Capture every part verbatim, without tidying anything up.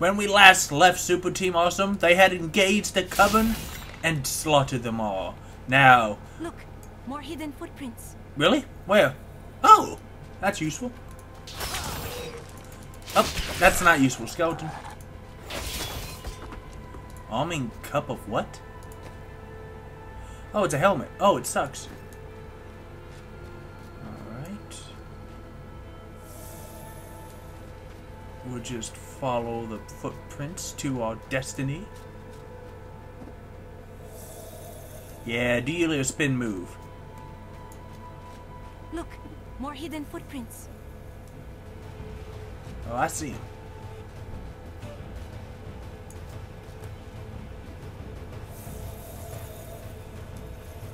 When we last left Super Team Awesome, they had engaged the Coven and slaughtered them all. Now... Look, more hidden footprints. Really? Where? Oh! That's useful. Oh, that's not useful, skeleton. Almond cup of what? Oh, it's a helmet. Oh, it sucks. Alright. We'll just follow the footprints to our destiny. Yeah, deal or spin move. Look, more hidden footprints. Oh, I see him.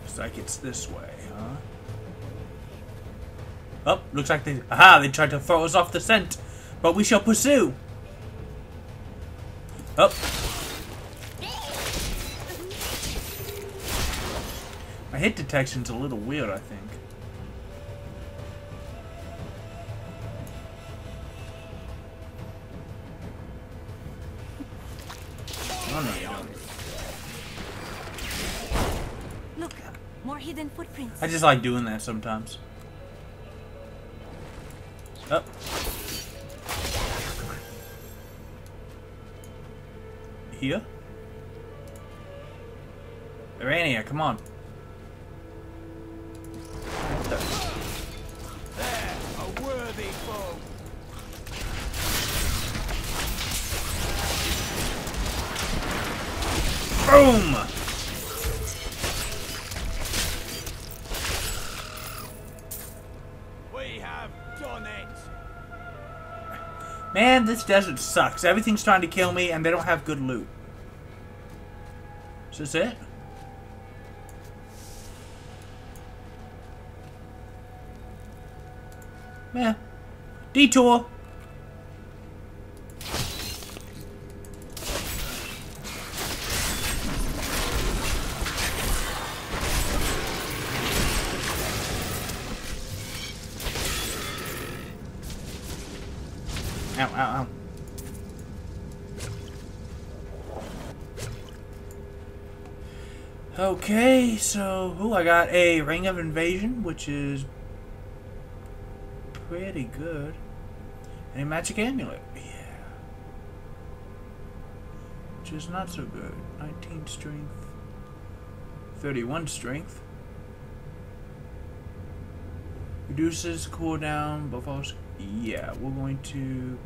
Looks like it's this way, huh? Oh, looks like they... Aha, they tried to throw us off the scent. But we shall pursue. Oh. My hit detection's a little weird, I think. I just like doing that sometimes. Oh. Here? Eirena, come on. There, a worthy foe. Boom! Man, this desert sucks. Everything's trying to kill me, and they don't have good loot. Is this it? Meh. Detour! Ow, ow, ow. Okay, so... Ooh, I got a Ring of Invasion, which is... pretty good. And a Magic Amulet. Yeah. Which is not so good. nineteen strength. thirty-one strength. Reduces cooldown, but falls... Yeah, we're going to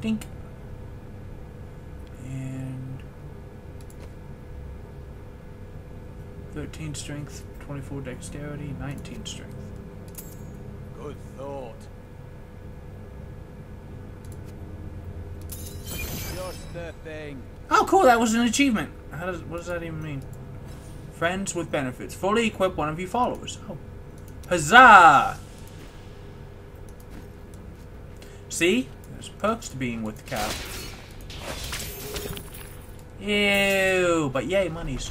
think and thirteen strength, twenty-four dexterity, nineteen strength. Good thought. Just the thing. Oh, cool! That was an achievement. How does what does that even mean? Friends with benefits. Fully equip one of your followers. Oh, huzzah! See? There's perks to being with the cow. Ew, but yay, monies.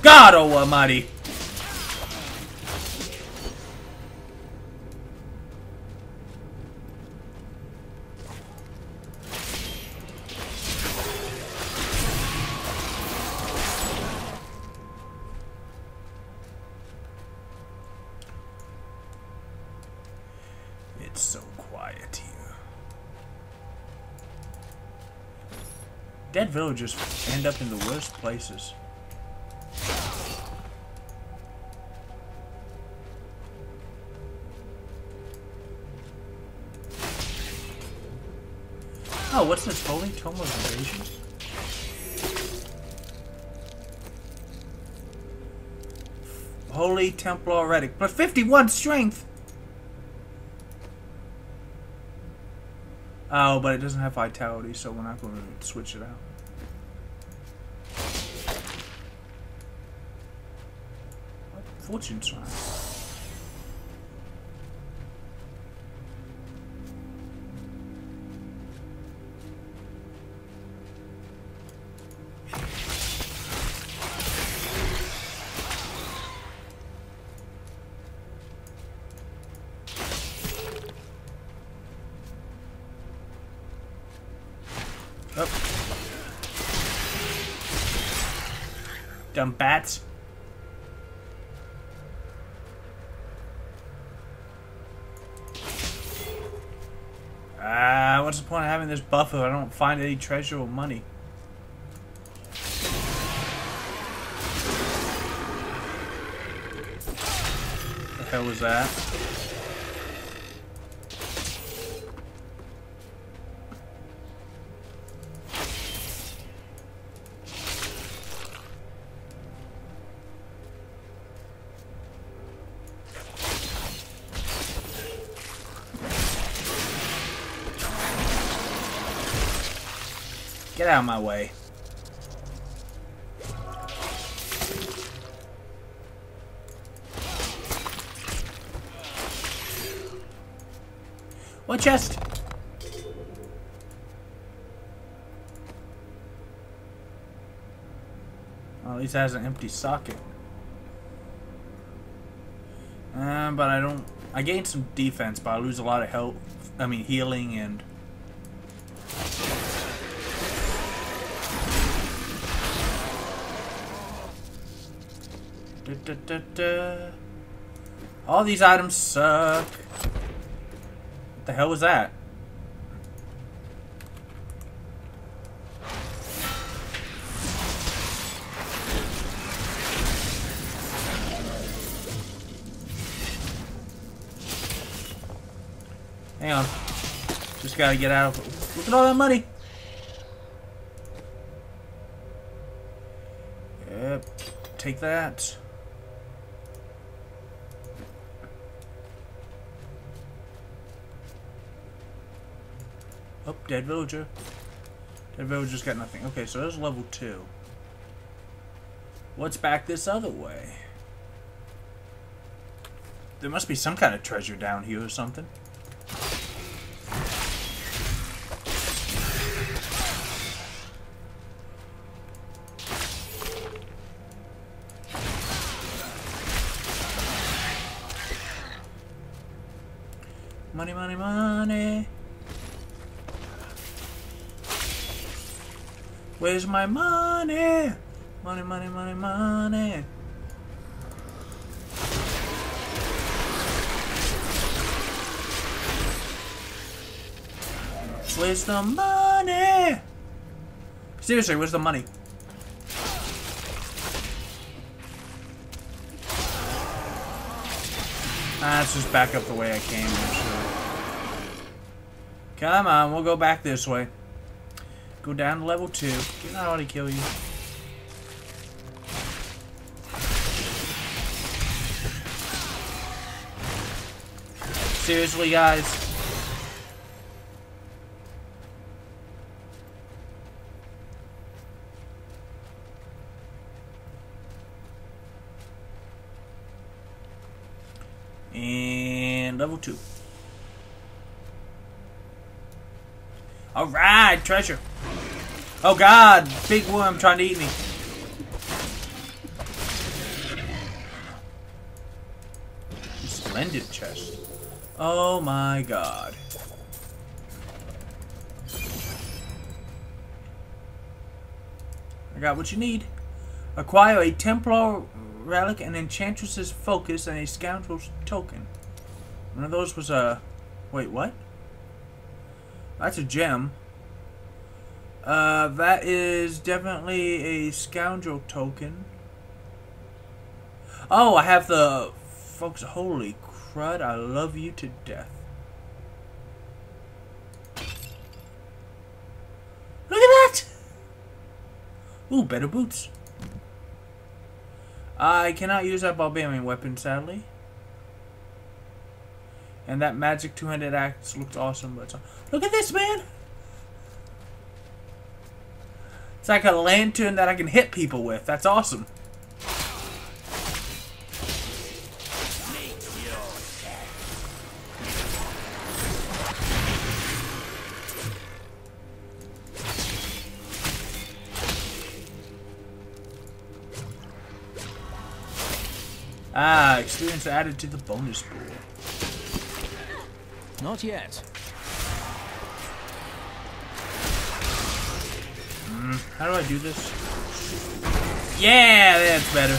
God almighty! It's so quiet here. Dead villagers end up in the worst places. Oh, what's this? Holy Tome of Invasion? Holy Templar Relic. But fifty-one strength! Oh, but it doesn't have vitality, so we're not going to switch it out. What? Fortune shrine. Up. Dumb bats. Ah, uh, what's the point of having this buff if I don't find any treasure or money? The hell was that? Get out of my way. What chest? Well, at least it has an empty socket. Uh, but I don't... I gain some defense, but I lose a lot of health. I mean, healing and... Da, da, da. All these items suck. What the hell was that? Hang on. Just gotta get out of... Look at all that money! Yep. Take that. Oh, dead villager. Dead villager's got nothing. Okay, so that's level two. What's back this other way? There must be some kind of treasure down here or something. Money, money, money. Where's my money? Money, money, money, money. Where's the money? Seriously, where's the money? Ah, let's just back up the way I came. Come on, we'll go back this way. Go down to level two. Didn't I already kill you? Seriously, guys. And level two. All right, treasure. Oh god, big worm trying to eat me. Splendid chest. Oh my god. I got what you need. Acquire a Templar Relic, an Enchantress's Focus, and a Scoundrel's Token. One of those was a... Wait, what? That's a gem. Uh, that is definitely a scoundrel token. Oh, I have the... Folks, holy crud, I love you to death. Look at that! Ooh, better boots. I cannot use that barbarian weapon, sadly. And that magic two-handed axe looks awesome, but... Look at this, man! It's like a lantern that I can hit people with. That's awesome. Ah, experience added to the bonus pool. Not yet. How do I do this? Yeah, that's better.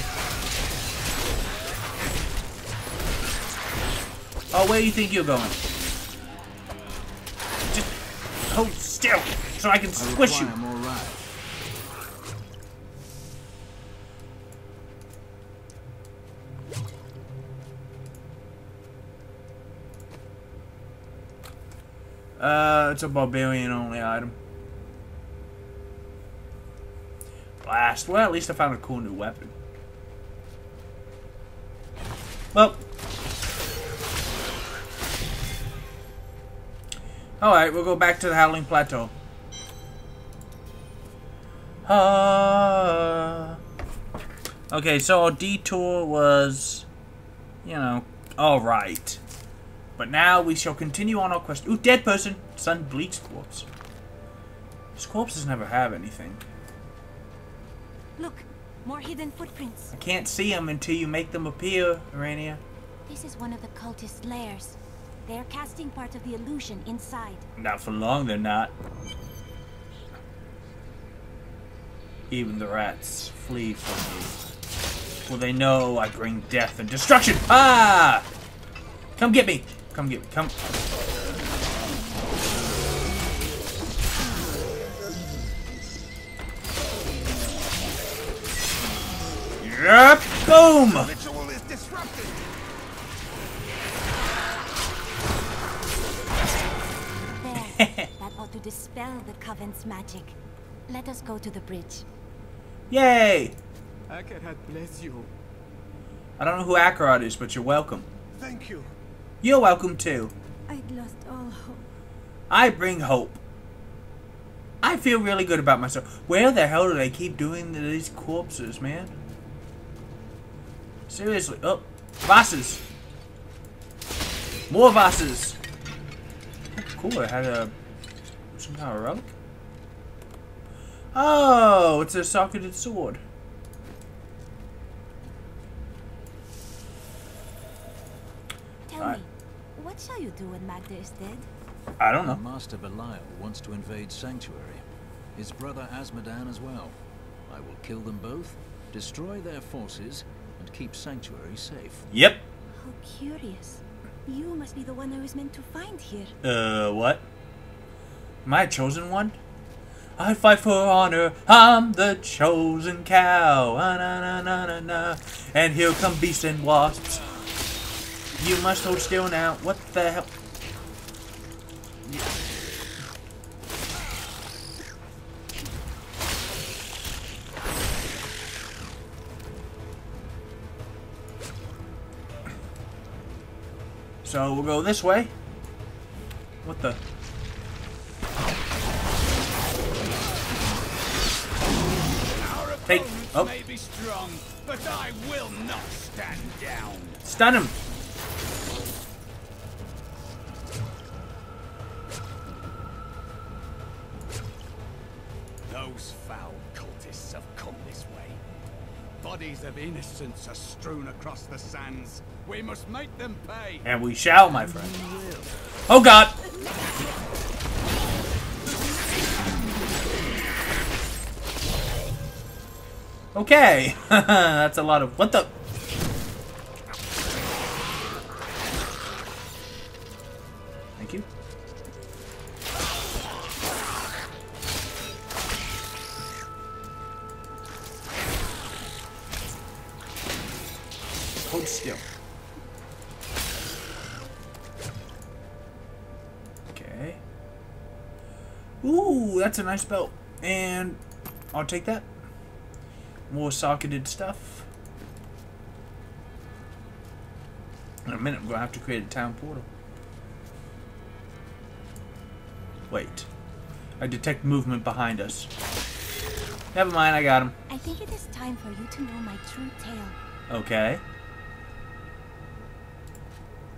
Oh, where do you think you're going? Just hold still so I can squish you. Uh, it's a barbarian only item. Blast. Well, at least I found a cool new weapon. Well. Alright, we'll go back to the Howling Plateau. Uh, okay, so our detour was, you know, alright. But now we shall continue on our quest. Ooh, dead person! Sun bleeds corpse. These corpses never have anything. Look, more hidden footprints. I can't see them until you make them appear, Eirena. This is one of the cultist lairs. They are casting part of the illusion inside. Not for long, they're not. Even the rats flee from me. For they know I bring death and destruction. Ah! Come get me! Come get me, come. Yep, boom! The ritual is disrupted. There, that ought to dispel the Coven's magic. Let us go to the bridge. Yay! Akarat bless you. I don't know who Akarat is, but you're welcome. Thank you. You're welcome too. I'd lost all hope. I bring hope. I feel really good about myself. Where the hell do they keep doing these corpses, man? Seriously. Oh, vases. More vases. Cool, it had a some kind of relic. Oh, it's a socketed sword. What shall you do when Magda is dead? I don't know. Master Belial wants to invade Sanctuary. His brother Asmodan as well. I will kill them both, destroy their forces, and keep Sanctuary safe. Yep. How curious. You must be the one I was meant to find here. Uh, what? Am I a chosen one? I fight for honor. I'm the chosen cow. Ah, na, na, na, na, na. And here come beasts and wasps. You must hold still now. What the hell? So we'll go this way. What the? Take. Oh. May be strong, but I will not stand down. Stun him. Those foul cultists have come this way. Bodies of innocents are strewn across the sands. We must make them pay. And we shall, my friend. Oh God! Okay, that's a lot of what the. Thank you. Hold still. Okay. Ooh, that's a nice belt. And I'll take that. More socketed stuff. In a minute, I'm going to have to create a town portal. Wait. I detect movement behind us. Never mind, I got him. I think it is time for you to know my true tale. Okay.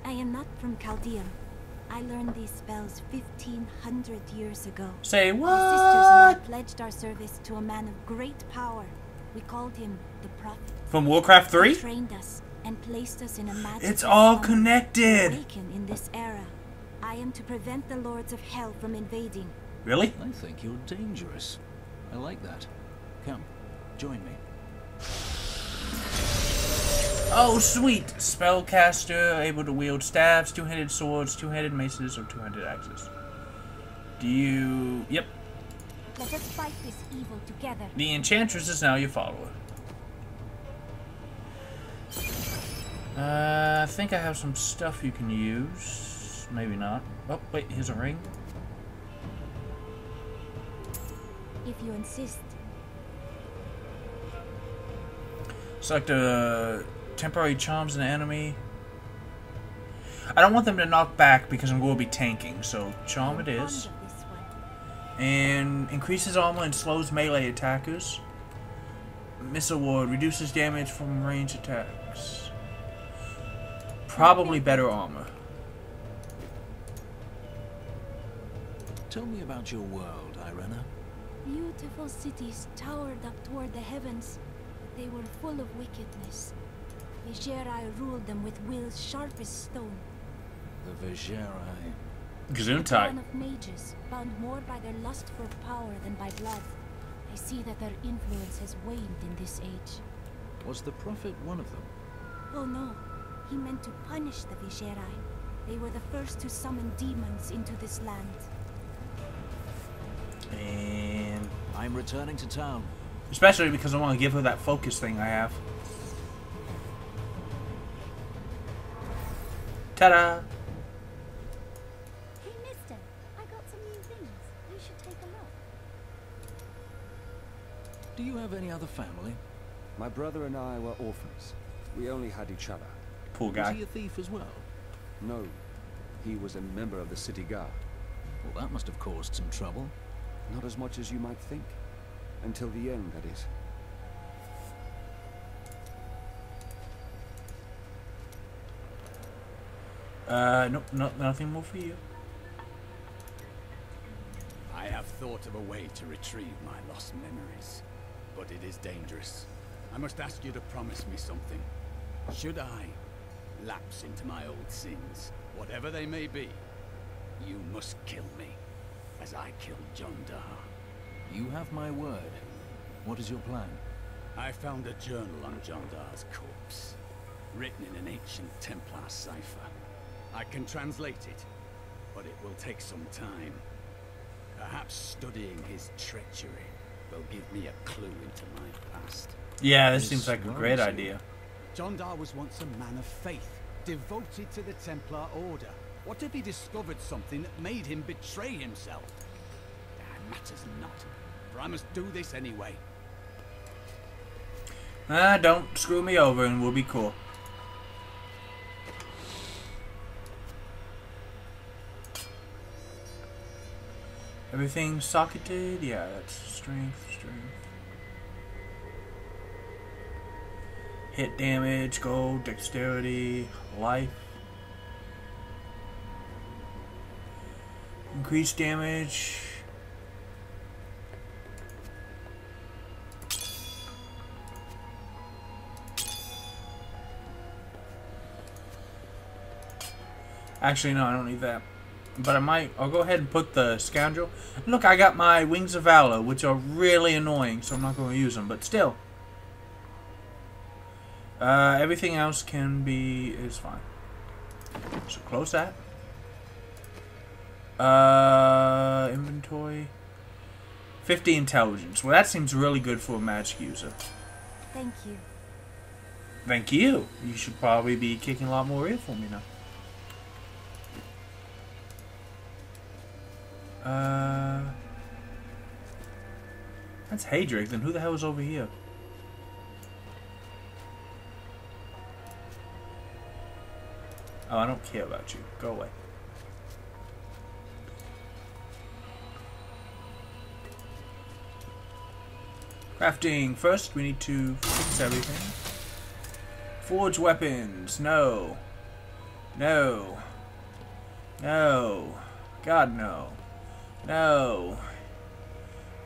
I am not from Chaldeum. I learned these spells fifteen hundred years ago. Say what? My sisters and I pledged our service to a man of great power. We called him the Prophet. From Warcraft three? He trained us and placed us in a magic. It's all connected. Awaken in this era. I am to prevent the lords of hell from invading. Really? I think you're dangerous. I like that. Come, join me. Oh, sweet! Spellcaster, able to wield staffs, two-handed swords, two-handed maces, or two-handed axes. Do you... Yep. Let us fight this evil together. The Enchantress is now your follower. Uh, I think I have some stuff you can use. Maybe not. Oh, wait, here's a ring. If you insist. Select a temporary charms an enemy. I don't want them to knock back because I'm going to be tanking, so charm it is. And increases armor and slows melee attackers. Missile ward reduces damage from range attacks. Probably better armor. Tell me about your world, Eirena. Beautiful cities towered up toward the heavens. They were full of wickedness. Vizierai ruled them with will's sharp as stone. The Vizierai. Gesundheit. One of mages, bound more by their lust for power than by blood. I see that their influence has waned in this age. Was the prophet one of them? Oh no. He meant to punish the Vizierai. They were the first to summon demons into this land. And I'm returning to town. Especially because I want to give her that focus thing I have. Ta-da! Hey, mister. I got some new things. You should take a look. Do you have any other family? My brother and I were orphans. We only had each other. Poor guy. Was he a thief as well? No. He was a member of the city guard. Well, that must have caused some trouble. Not as much as you might think. Until the end, that is. Uh, no, no, nothing more for you. I have thought of a way to retrieve my lost memories, but it is dangerous. I must ask you to promise me something. Should I lapse into my old sins, whatever they may be, you must kill me, as I killed Jondar. You have my word. What is your plan? I found a journal on Jondar's corpse, written in an ancient Templar cipher. I can translate it, but it will take some time. Perhaps studying his treachery will give me a clue into my past. Yeah, this seems like a great idea. Jondar was once a man of faith, devoted to the Templar Order. What if he discovered something that made him betray himself? Matters not, for I must do this anyway. Ah, don't screw me over and we'll be cool. Everything socketed? Yeah, that's strength, strength. Hit damage, gold, dexterity, life. Increase damage. Actually, no, I don't need that. But I might... I'll go ahead and put the scoundrel. Look, I got my Wings of Valor, which are really annoying, so I'm not going to use them. But still. Uh, everything else can be... is fine. So, close that. Uh, inventory. fifty intelligence. Well, that seems really good for a magic user. Thank you. Thank you. You should probably be kicking a lot more in for me now. Uh, that's Haedrig, then who the hell is over here? Oh, I don't care about you. Go away. Crafting. First, we need to fix everything. Forge weapons. No. No. No. God, no. No.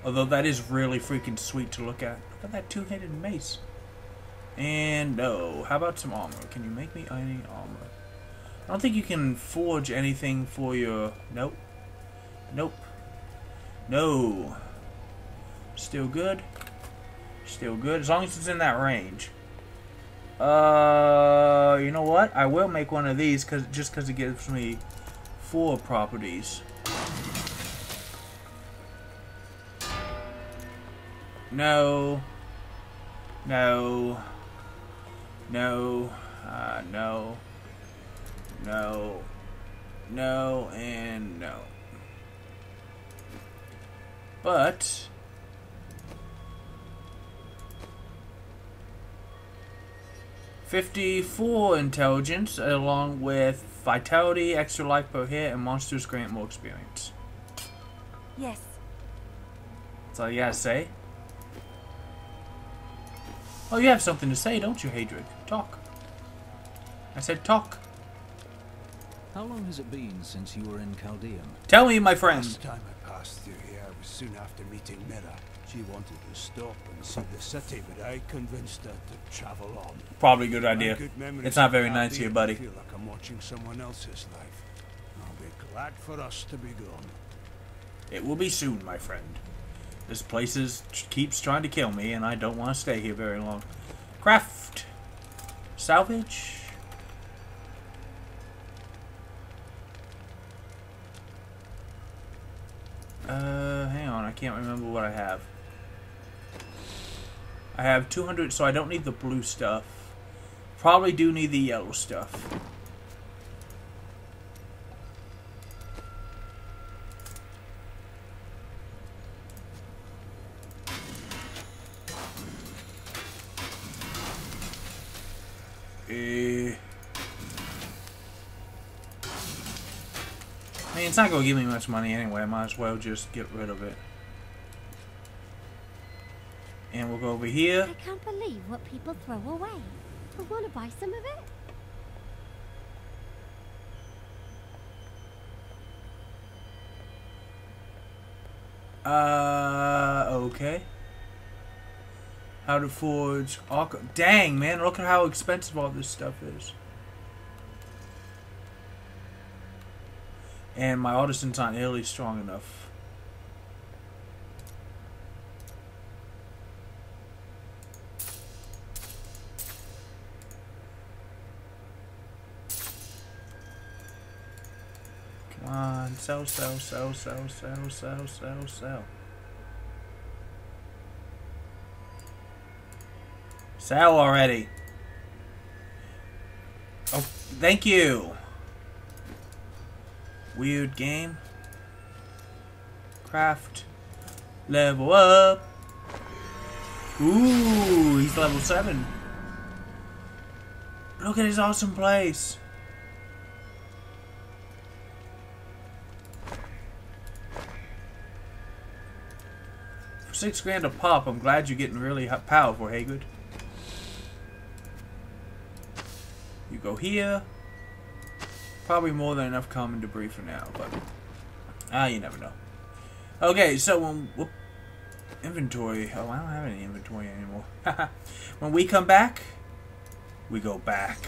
Although that is really freaking sweet to look at. Look at that two-handed mace. And no. How about some armor? Can you make me any armor? I don't think you can forge anything for your... Nope. Nope. No. Still good. Still good. As long as it's in that range. Uh, you know what? I will make one of these cause, just because it gives me four properties. No. No. No. Uh, no. No. No. And no. But... fifty-four intelligence, along with vitality, extra life per hit, and monsters grant more experience. Yes. That's all you gotta say. Oh, you have something to say, don't you, Haedrig? Talk. I said talk. How long has it been since you were in Chaldeum? Tell me, my friend. Last time I passed through here was soon after meeting Mira. She wanted to stop and see the city, but I convinced her to travel on. Probably a good idea. Good it's not very nice here, buddy. I feel like I'm watching someone else's life. I'll be glad for us to be gone. It will be soon, my friend. This place is, keeps trying to kill me, and I don't want to stay here very long. Craft. Salvage. Uh, hang on. I can't remember what I have. I have two hundred, so I don't need the blue stuff. Probably do need the yellow stuff. Eh. I mean, it's not going to give me much money anyway. I might as well just get rid of it. And we'll go over here. I can't believe what people throw away. I want to buy some of it. Uh, okay. How to forge arc. Dang, man, look at how expensive all this stuff is. And my artisans aren't nearly strong enough. On, sell, sell, sell, sell, sell, sell, sell, sell. Sell already. Oh, thank you. Weird game. Craft. Level up. Ooh, he's level seven. Look at his awesome place. Six grand a pop. I'm glad you're getting really powerful, Haedrig. You go here. Probably more than enough common debris for now, but ah, you never know. Okay, so when whoop, inventory. Oh, I don't have any inventory anymore. When we come back, we go back.